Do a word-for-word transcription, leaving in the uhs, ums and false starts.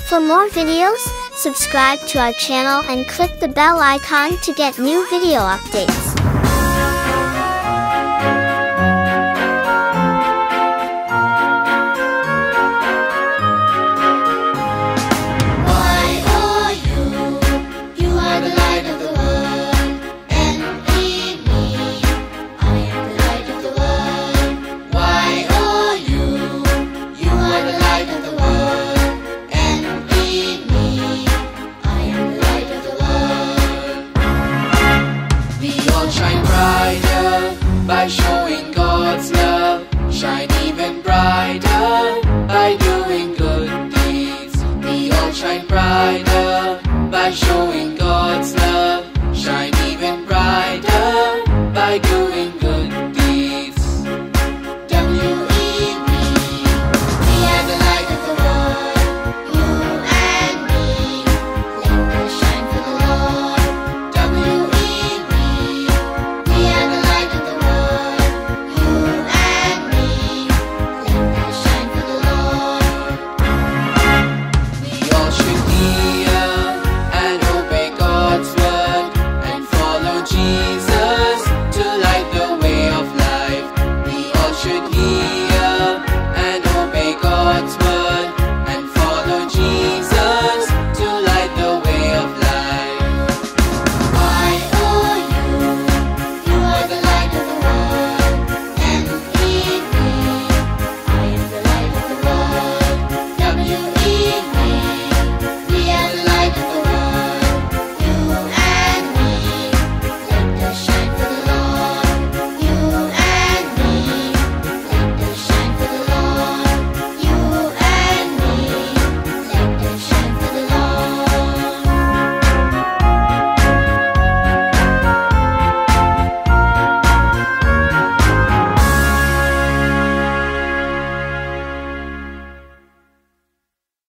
For more videos, subscribe to our channel and click the bell icon to get new video updates. Shine brighter by showing God's love. Shine even brighter by doing good deeds. We all shine brighter by showing